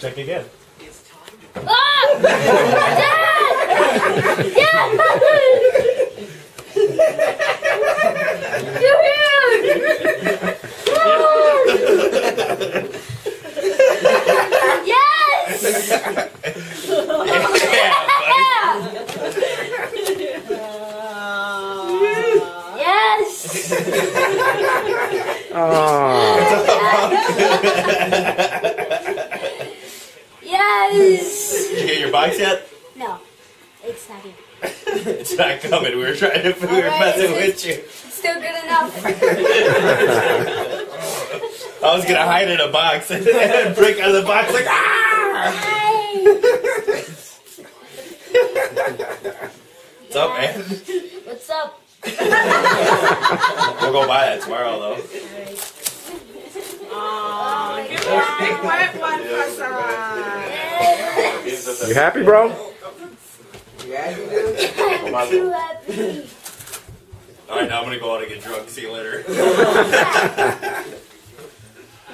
Check again. Ah! Dad! Dad! You're here! Yes! Yes! Did you get your box yet? No. It's not here. It's not coming. We were trying to figure it with you. It's still good enough. I was going to hide in a box and then break out of the box like, ah! What's up, man? What's up? We'll go buy that tomorrow, though. Aww, give me a wet one for some. You happy, bro? Yeah, you do. I'm too happy. Alright, now I'm gonna go out and get drunk. See you later. For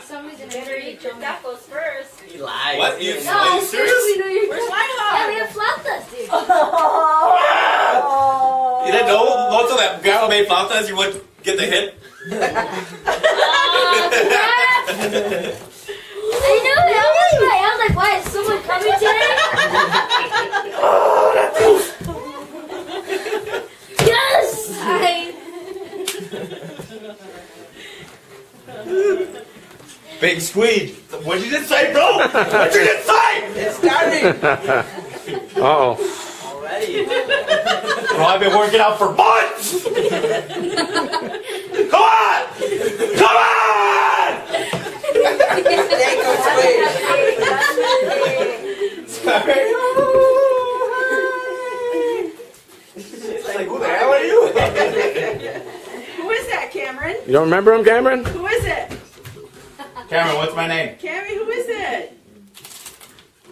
some reason, Victoria, that goes first. He lied. What? You no, seriously? We're lying about it. Yeah, we have flautas, dude. Oh. You didn't know? Most of that girl made flautas, you wouldn't get the hit? I know that. I was like, why is someone coming today? Yes! Big squeeze. What'd you just say, bro? What'd you just say? It's starting. Uh-oh. Already. Well, I've been working out for months! Come on! Come on! Sorry. She's like, who the hell are you? Who is that, Cameron? You don't remember him, Cameron? Who is it? Cameron, what's my name? Cameron, who is it?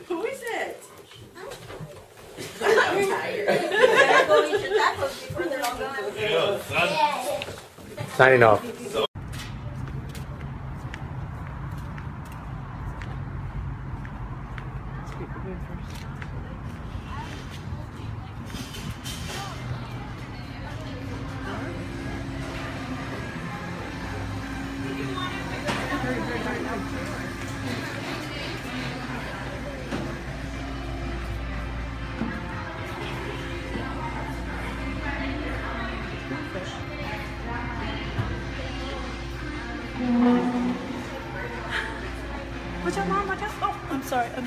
Who is it? I'm tired. I go eat your tacos before they're all gone. Yeah, son. Signing off. I'm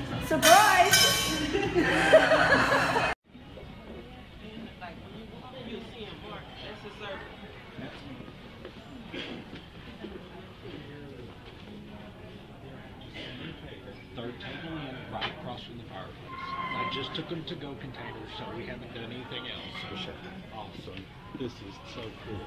Surprise! Just took them to go containers, so we haven't done anything else. So sure. Awesome. This is so cool.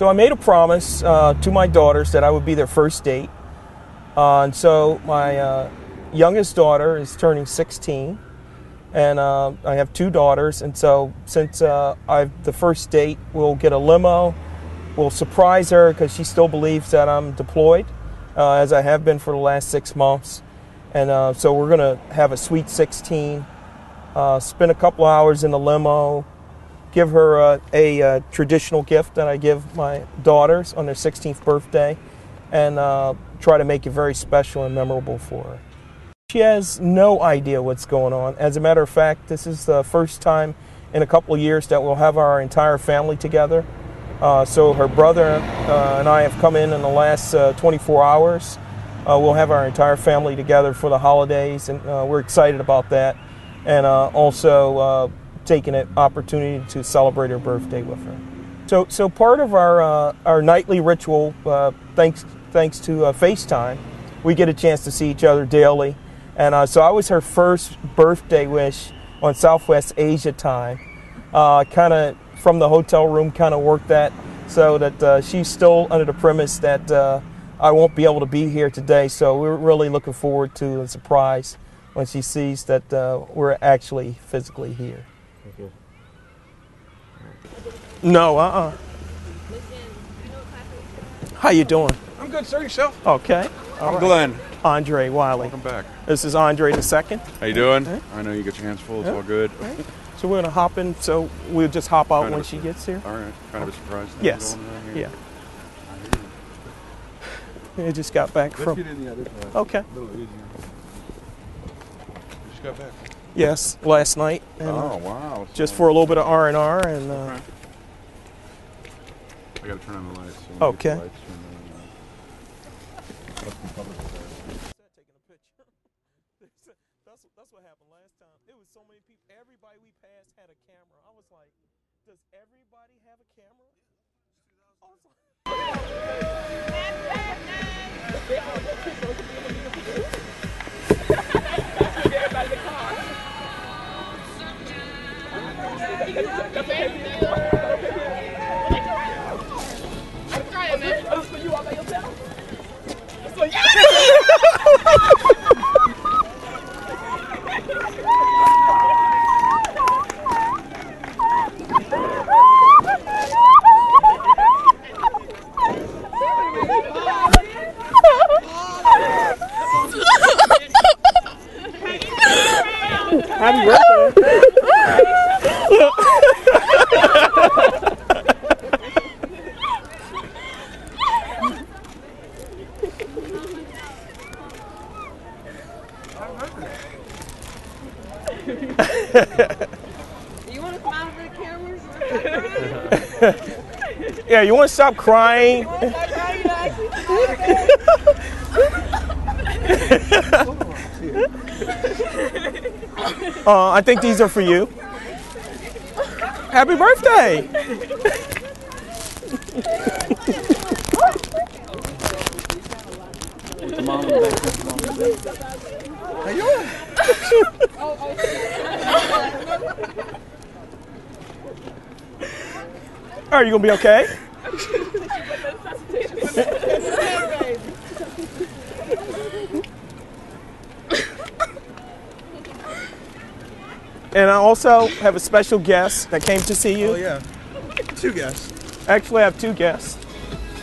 So I made a promise to my daughters that I would be their first date. And so my youngest daughter is turning 16, and I have two daughters. And so since the first date, we'll get a limo. We'll surprise her because she still believes that I'm deployed, as I have been for the last 6 months. And so we're going to have a sweet 16, spend a couple hours in the limo, give her a traditional gift that I give my daughters on their 16th birthday, and try to make it very special and memorable for her. She has no idea what's going on. As a matter of fact, this is the first time in a couple of years that we'll have our entire family together. So her brother and I have come in the last 24 hours. We'll have our entire family together for the holidays, and we're excited about that. And also, taking an opportunity to celebrate her birthday with her. So part of our nightly ritual, thanks to FaceTime, we get a chance to see each other daily. And so I was her first birthday wish on Southwest Asia time. Kind of from the hotel room, kind of worked that so that she's still under the premise that I won't be able to be here today. So we're really looking forward to the surprise when she sees that we're actually physically here. No, How you doing? I'm good, sir. Yourself? Okay. I'm right. Glenn. Andre Wiley. Welcome back. This is Andre the second. How you doing? Right. I know you got your hands full. It's all good. All right. So we're gonna hop in. So we'll just hop out when she gets here. All right. Kind of a surprise. Yes. Going on here. Yeah. I just got back from. Let's get in the other side. Okay. A little easier. Just got back. Yes, last night. And, oh wow! That's just nice. For a little bit of R&R and. Right. I gotta turn on the lights. So okay. The lights that's what happened last time. It was so many people. Everybody we passed had a camera. I was like, does everybody have a camera? I was you want to come out for the cameras? Yeah, you want to stop crying? I think these are for you. Happy birthday! How you doing? Are you gonna be okay? And I also have a special guest that came to see you. Oh yeah, two guests. Actually, I have two guests.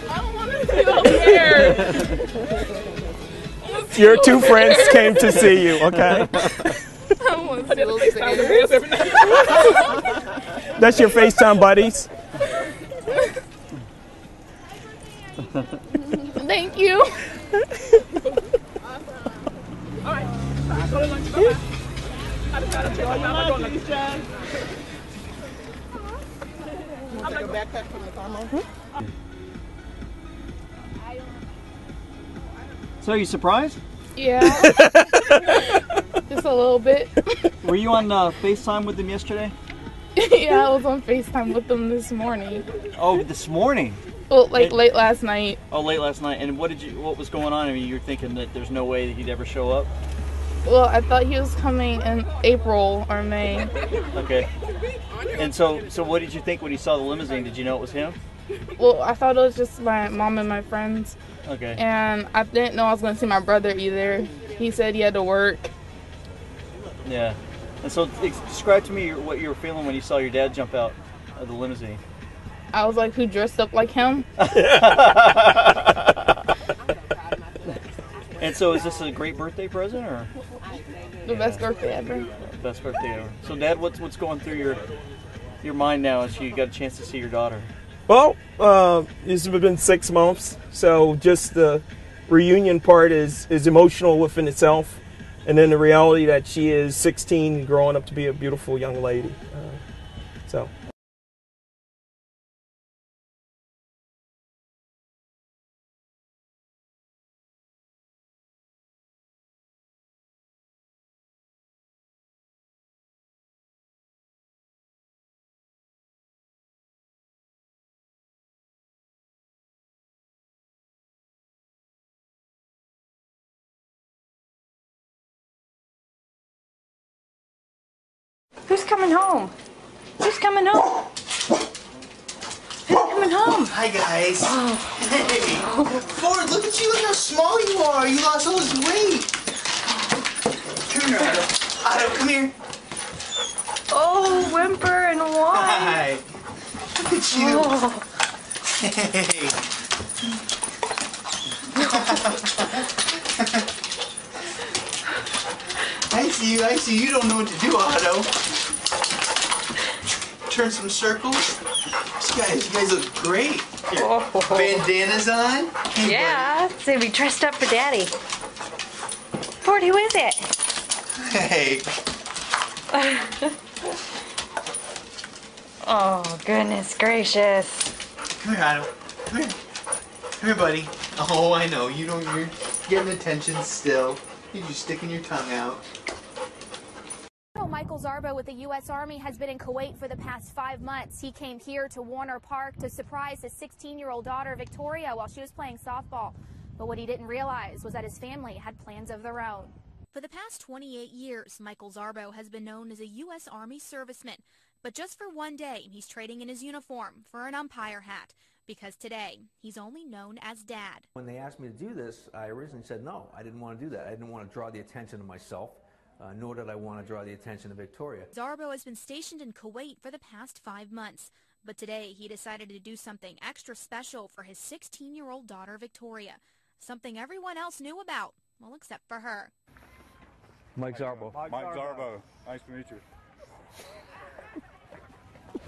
I don't want to go there. Your two friends came to see you, okay? That's your FaceTime buddies. Thank you. So, are you surprised? Yeah, just a little bit. Were you on FaceTime with them yesterday? Yeah, I was on FaceTime with them this morning. Oh, this morning? Well, like late last night. Oh, late last night. And what was going on? I mean, you were thinking that there's no way that he'd ever show up? Well, I thought he was coming in April or May. Okay. And so what did you think when you saw the limousine? Did you know it was him? Well, I thought it was just my mom and my friends. Okay. And I didn't know I was going to see my brother either. He said he had to work. Yeah. And so describe to me what you were feeling when you saw your dad jump out of the limousine. I was like, who dressed up like him? And so is this a great birthday present or? The best birthday ever. Best birthday ever. So Dad, what's going through your mind now as you got a chance to see your daughter? Well, it's been 6 months, so just the reunion part is emotional within itself, and then the reality that she is 16, growing up to be a beautiful young lady. So. Who's coming home? Who's coming home? Who's coming home? Hi, guys. Oh. Hey. Ford, look at you. Look how small you are. You lost all this weight. Come here, Otto. Otto, come here. Oh, whimper and whine. Hi. Look at you. Oh. Hey. I see. You don't know what to do, Otto. Turn some circles. You guys look great. Here, bandanas on. Hey, yeah, buddy. So we dressed up for Daddy. Ford, who is it? Hey. Oh, goodness gracious. Come here, Otto. Come here, buddy. Oh, I know. You're getting attention still. You're just sticking your tongue out. Michael Zarbo with the U.S. Army has been in Kuwait for the past 5 months. He came here to Warner Park to surprise his 16-year-old daughter, Victoria, while she was playing softball. But what he didn't realize was that his family had plans of their own. For the past 28 years, Michael Zarbo has been known as a U.S. Army serviceman. But just for one day, he's trading in his uniform for an umpire hat. Because today, he's only known as Dad. When they asked me to do this, I originally said no. I didn't want to do that. I didn't want to draw the attention to myself. Nor did I want to draw the attention of Victoria. Zarbo has been stationed in Kuwait for the past 5 months, but today he decided to do something extra special for his 16-year-old daughter, Victoria, something everyone else knew about, well, except for her. Mike Zarbo. Mike Zarbo. Nice to meet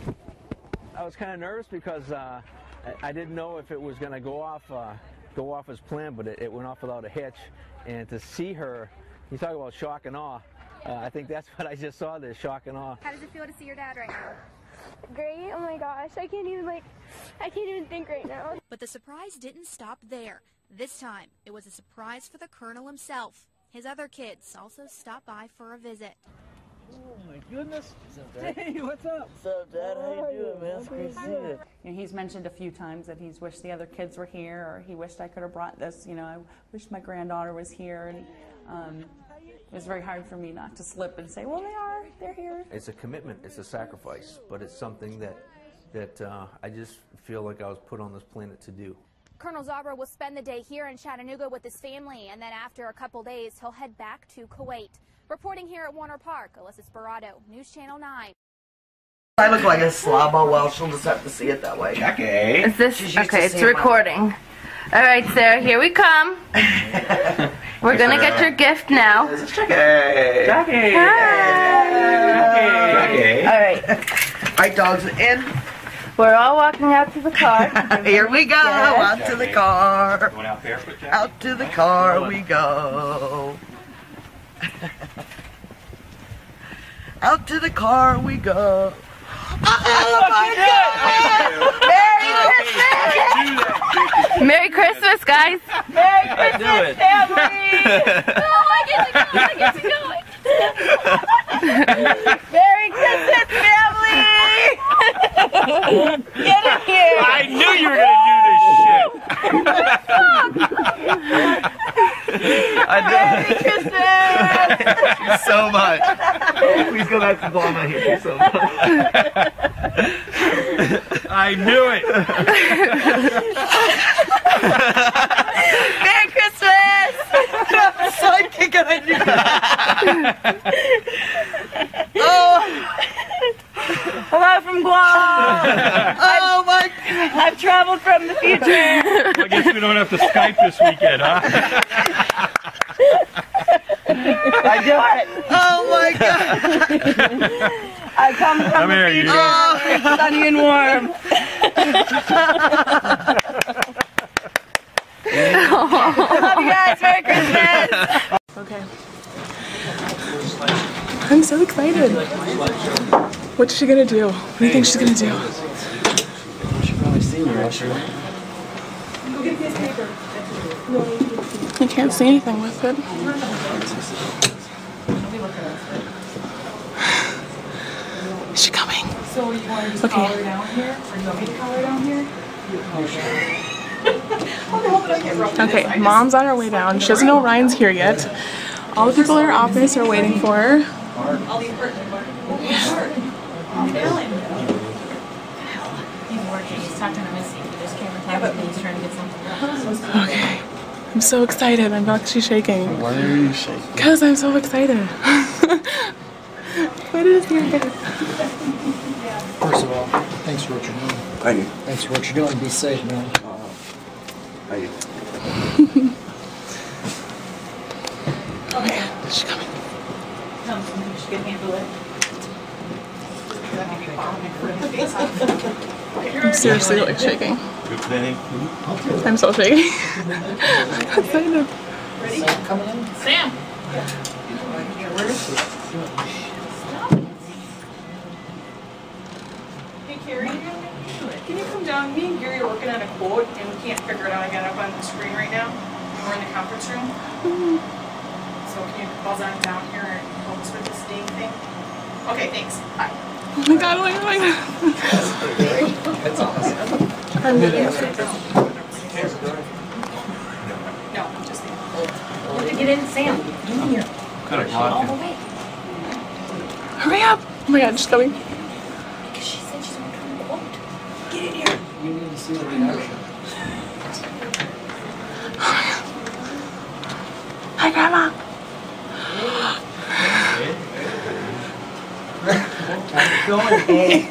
you. I was kind of nervous because I didn't know if it was going to go off as planned, but it went off without a hitch, and to see her. You talk about shock and awe. I think that's what I just saw there, shock and awe. How does it feel to see your dad right now? Great, oh my gosh, I can't even think right now. But the surprise didn't stop there. This time, it was a surprise for the Colonel himself. His other kids also stopped by for a visit. Oh my goodness. Hey, what's up? What's up, Dad? How you doing, man? It's great to see you. You know, he's mentioned a few times that he's wished the other kids were here, or he wished I could have brought this, you know, I wish my granddaughter was here. And, it was very hard for me not to slip and say, well, they're here. It's a commitment, it's a sacrifice, but it's something that I just feel like I was put on this planet to do. Colonel Zarbo will spend the day here in Chattanooga with his family, and then after a couple days, he'll head back to Kuwait. Reporting here at Warner Park, Alyssa Barado, News Channel 9. I look like a slobber, well, she'll just have to see it that way. Okay. Is this, okay, it's recording. All right, Sarah, here we come. We're going to get your gift now. Jackie. Hi. Jackie. All right, dogs are in. We're all walking out to the car. Here we go, out to the car. Going out barefoot, Jackie? Out to the car we go. Out to the car we go. Oh my God! Merry Christmas! Merry Christmas, guys! Merry Christmas, family! Oh, I get to go! Merry Christmas, family! Get in here! I knew you were gonna do this shit! Merry Christmas! Thank you so much. Please go back to Guam. I hate you so much. I knew it! Merry Christmas! Sidekick and I knew it! Oh! Hello from Guam! Oh my! I've traveled from the future! Well, I guess we don't have to Skype this weekend, huh? I got it! Oh my god! I come from the future, oh. Sunny and warm. I love you guys, Merry Christmas! Okay. I'm so excited. What's she gonna do? What do you think she's gonna do? You should probably see me, I can't see anything with it. Is she coming? So you want to just call her down here? Or you want me to call her down here? Okay, Mom's on her way down. She doesn't know Ryan's here yet. All the people in her office are waiting for her. Okay. I'm so excited. I'm actually shaking. Why are you shaking? Because I'm so excited. What is your guess? First of all, thanks for what you're doing. Thank you. Thanks for what you're doing. Be safe, man. Thank you. Oh my god, is she coming? No, she can handle it. I'm seriously like shaking. I'm so shaking. I'm excited. Ready? Come in. Sam! Yeah. Gary, can you come down? Me and Gary are working on a quote and we can't figure it out. I got up on the screen right now. We're in the conference room. So can you buzz on down here and help us with this name thing? Okay, thanks. Bye. Oh my god, what am I doing? That's awesome. I'm really excited. No, I'm just there. We have to get in, Sam. In here. Could have caught you. Hurry up! Oh my god, she's coming. You need to see the reaction. Hi, Grandma. How's it going, babe?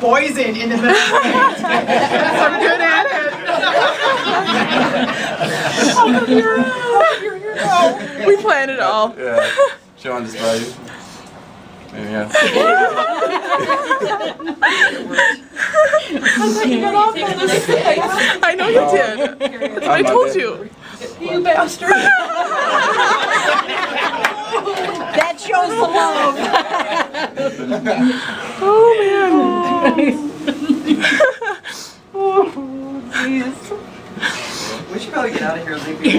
Boys in the middle of the night. I'm good at it. Oh, you're a hero. We planned it all. Yeah. Show on display. Yeah. I thought you got off on this thing. I know you did. I told you. You bastard. That shows the love. Oh, man. Oh, jeez. We should probably get out of here and leave you.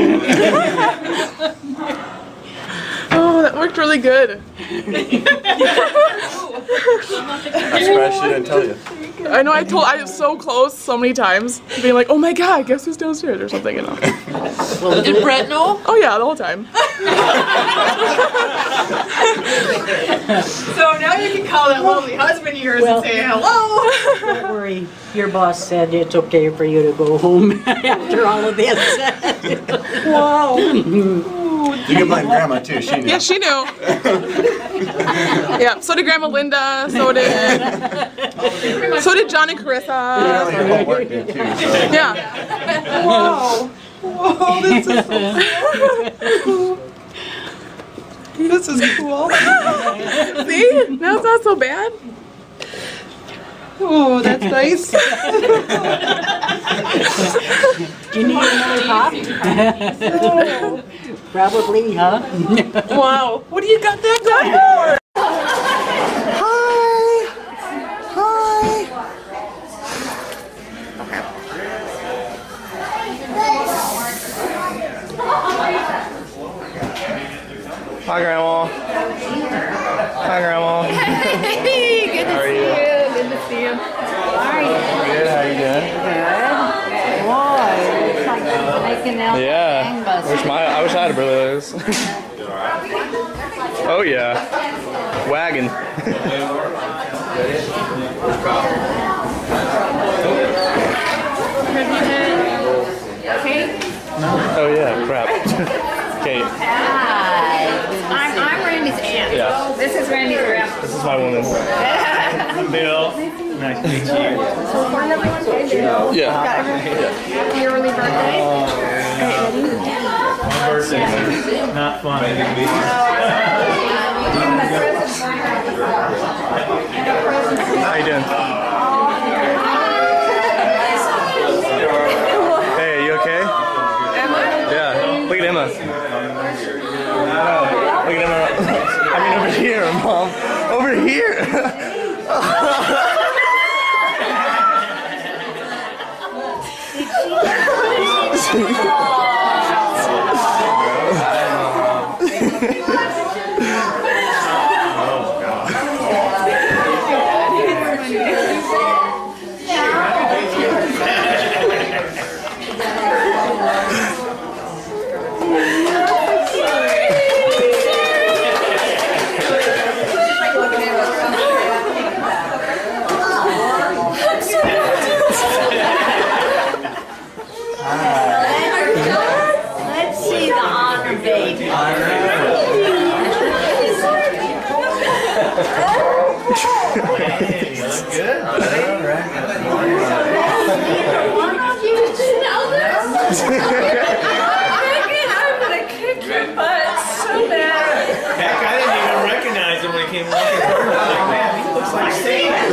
Oh, that worked really good. I'm surprised she didn't tell you. I know, I was so close so many times. Being like, oh my god, guess who's downstairs or something, you know. Well, did Brett know? Oh yeah, the whole time. So now you can call that lovely husband of yours and say hello. Don't worry, your boss said it's okay for you to go home after all of this. Wow. Ooh, You can blame Grandma too. She knew. Yeah, she knew. Yeah. So did Grandma Linda. So did John and Carissa. Your homework did too. So. Yeah. Whoa. Whoa. This is so cool. This is cool. See? Now it's not so bad. Oh, that's nice. Do you need another pop? Oh. Probably, huh? Wow. What do you got that done for? Hi. Hi. Hi, Grandma. Hi, Grandma. Hey, good to see you. Good, how you doing? Good. Whoa, it's like making out. Yeah. I wish I had a brother like this. Oh yeah. Wagon. Kate? Oh yeah, crap. Kate. Hi. I'm Randy's aunt. Yeah. This is Randy's grandma. This is my woman. Bill. Nice to meet you. So find everyone today. Yeah. Yeah. Your early birthday? My birthday. Yeah. Not fun. How you doing? Hey, you okay? Emma? Yeah. Look at Emma. Oh, look at Emma. I mean, over here, Mom. Over here.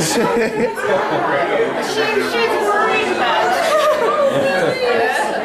She's worried about it.